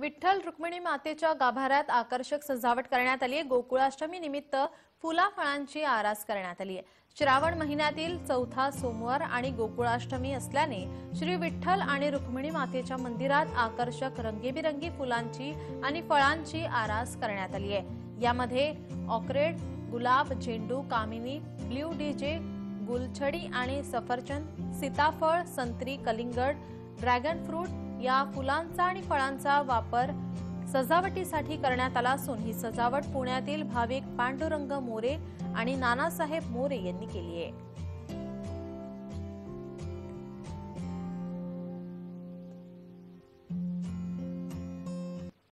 विठ्ठल रुक्मिणी मातेच्या गाभाऱ्यात आकर्षक सजावट करण्यात आली आहे। गोकुलाष्टमी निमित्त फुला फळांची आरास करण्यात आली आहे। श्रावण महिन्यातील चौथा सोमवार आणि गोकुलाष्टमी असल्याने श्री विठ्ठल आणि रुक्मिणी मातेच्या मंदिरात आकर्षक रंगीबिरंगी फुलांची आणि फळांची आरास करण्यात आली आहे। यामध्ये ऑक्रेड, गुलाब, झेंडू, कामिनी, ब्लू डीजे, गुलछडी आणि सफरचंद, सीताफळ, संत्री, कलिंगड, ड्रॅगन फ्रूट या फुलांचा आणि फळांचा वापर सजावटीसाठी करण्यात आला असून ही सजावट पुण्यातील भाविक पांडुरंग मोरे आणि नानासाहेब मोरे यांनी केली आहे।